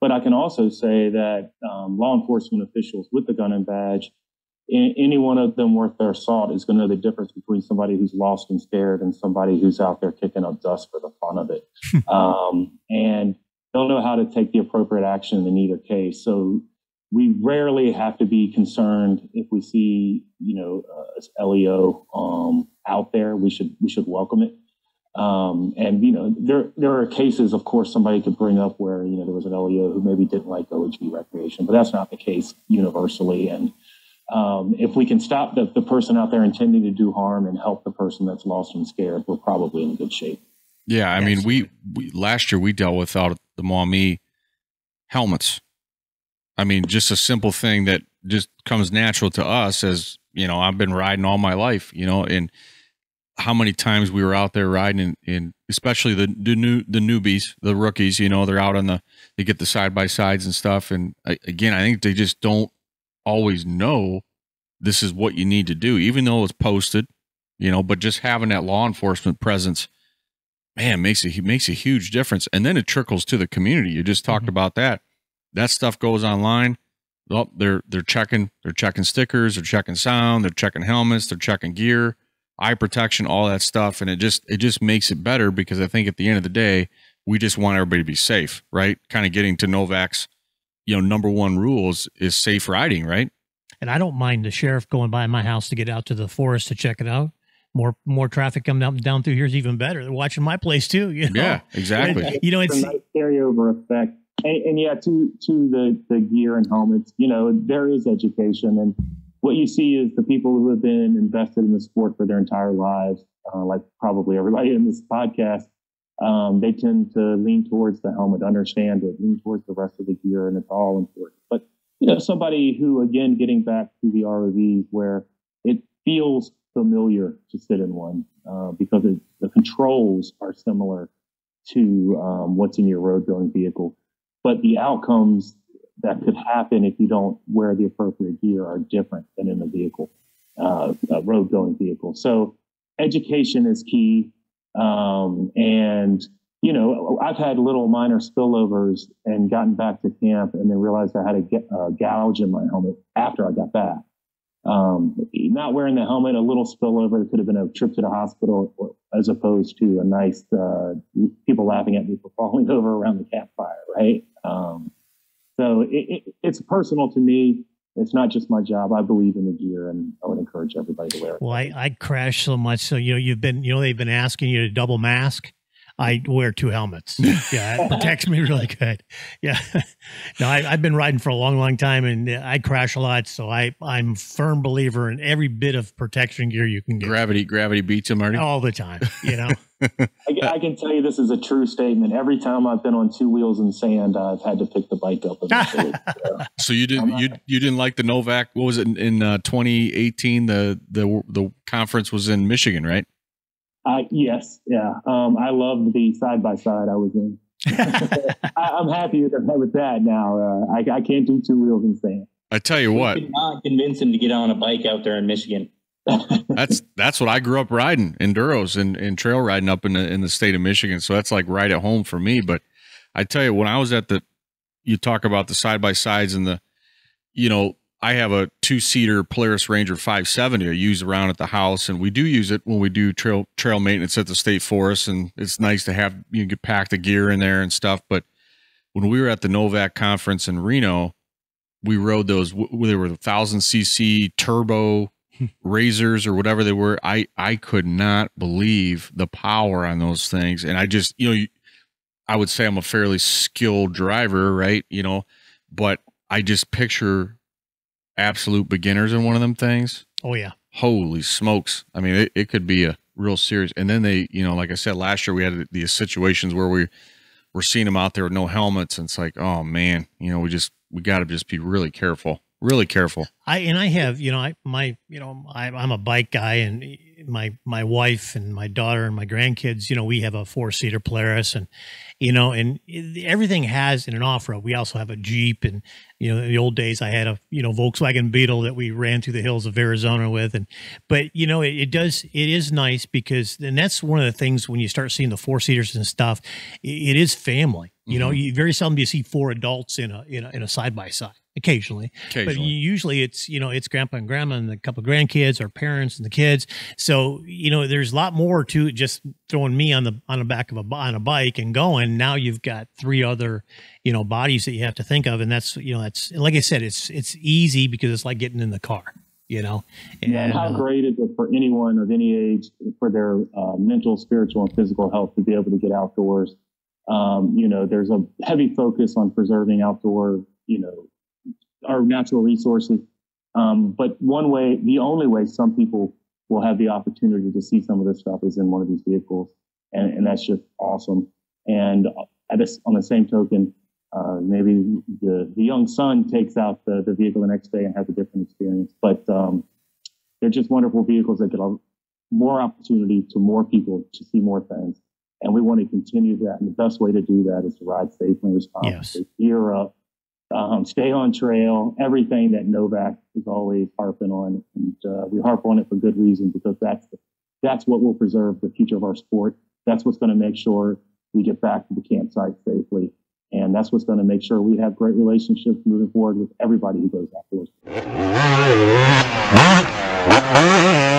But I can also say that law enforcement officials with the gun and badge, any one of them worth their salt is going to know the difference between somebody who's lost and scared and somebody who's out there kicking up dust for the fun of it. And they'll know how to take the appropriate action in either case. So we rarely have to be concerned if we see, LEO out there. We should welcome it. And there are cases, of course, somebody could bring up where there was an LEO who maybe didn't like OHV recreation, but that's not the case universally. And if we can stop the person out there intending to do harm and help the person that's lost and scared, we're probably in good shape. Yeah, I mean, we last year we dealt with out of the Maumee helmets. I mean, just a simple thing that just comes natural to us as, I've been riding all my life, and how many times we were out there riding and especially the newbies, the rookies, they're out on they get the side-by-sides and stuff. And again, I think they just don't always know this is what you need to do, even though it's posted, but just having that law enforcement presence, man, makes a huge difference. And then it trickles to the community. You just talked about that. That stuff goes online. Well, they're checking stickers, they're checking sound, they're checking helmets, they're checking gear, eye protection, all that stuff. And it just makes it better because I think at the end of the day, we just want everybody to be safe, right? Kind of getting to Novak's, number one rules is safe riding, right? And I don't mind the sheriff going by my house to get out to the forest to check it out. More traffic coming down through here is even better. They're watching my place too. Yeah, exactly. And, it's a nice carryover effect. And yeah, to the gear and helmets, there is education. And what you see is the people who have been invested in the sport for their entire lives, like probably everybody in this podcast, they tend to lean towards the helmet, understand it, lean towards the rest of the gear, and it's all important. But, somebody who, again, getting back to the ROVs where it feels familiar to sit in one because the controls are similar to what's in your road-going vehicle. But the outcomes that could happen if you don't wear the appropriate gear are different than in a road-going vehicle. So education is key. And, I've had little minor spillovers and gotten back to camp and then realized I had a gouge in my helmet after I got back. Not wearing the helmet, a little spillover could have been a trip to the hospital as opposed to a nice, people laughing at me for falling over around the campfire. Right. So it's personal to me. It's not just my job. I believe in the gear and I would encourage everybody to wear it. Well, I crash so much. So, they've been asking you to double mask. I wear two helmets. Yeah, it protects me really good. Yeah. No, I've been riding for a long, long time and I crash a lot. So I'm a firm believer in every bit of protection gear you can get. Gravity beats you, Marty. All the time, I can tell you this is a true statement. Every time I've been on two wheels in sand, I've had to pick the bike up. So you didn't like the Novak, what was it in 2018? The conference was in Michigan, right? Yes. Yeah. I loved the side-by-side I was in. I'm happy with that now. I can't do two wheels in sand. I tell you what. I did not convince him to get on a bike out there in Michigan. That's what I grew up riding, enduros and trail riding up in the state of Michigan. So that's like right at home for me. But I tell you, when I was at you talk about the side-by-sides and I have a two-seater Polaris Ranger 570 I use around at the house, and we do use it when we do trail maintenance at the state forest, and it's nice to have get packed the gear in there and stuff. But when we were at the Novak conference in Reno, we rode those. They were 1,000cc turbo razors or whatever they were. I could not believe the power on those things, and I just I would say I'm a fairly skilled driver, right? But I just picture absolute beginners in one of them things. Oh yeah. Holy smokes. I mean, it could be a real serious. And then they, like I said, last year we had these situations where we were seeing them out there with no helmets. And it's like, oh man, we got to just be really careful, really careful. I'm a bike guy, and my wife and my daughter and my grandkids, you know, we have a 4-seater Polaris, and, you know, and everything has in an off-road. We also have a Jeep, and, you know, in the old days I had a, you know, Volkswagen Beetle that we ran through the hills of Arizona with. And, but, you know, it is nice because, and that's one of the things when you start seeing the 4-seaters and stuff, it is family. You know, you very seldom do you see 4 adults in a side-by-side. Occasionally, but usually it's, you know, it's grandpa and grandma and a couple of grandkids or parents and the kids. So, you know, there's a lot more to just throwing me on the back of a bike and going. Now you've got 3 other, you know, bodies that you have to think of. And that's, you know, that's, like I said, it's easy because it's like getting in the car, you know. And, yeah, and how great is it for anyone of any age for their mental, spiritual, and physical health to be able to get outdoors. You know, there's a heavy focus on preserving outdoor, you know, our natural resources. But one way, the only way some people will have the opportunity to see some of this stuff is in one of these vehicles. And that's just awesome. And on the same token, maybe the young son takes out the vehicle the next day and has a different experience. But they're just wonderful vehicles that get more opportunity to more people to see more things. And we want to continue that. And the best way to do that is to ride safely and responsibly, gear up, stay on trail, everything that Novak is always harping on. And we harp on it for good reason, because that's what will preserve the future of our sport. That's what's going to make sure we get back to the campsite safely. And that's what's going to make sure we have great relationships moving forward with everybody who goes outdoors.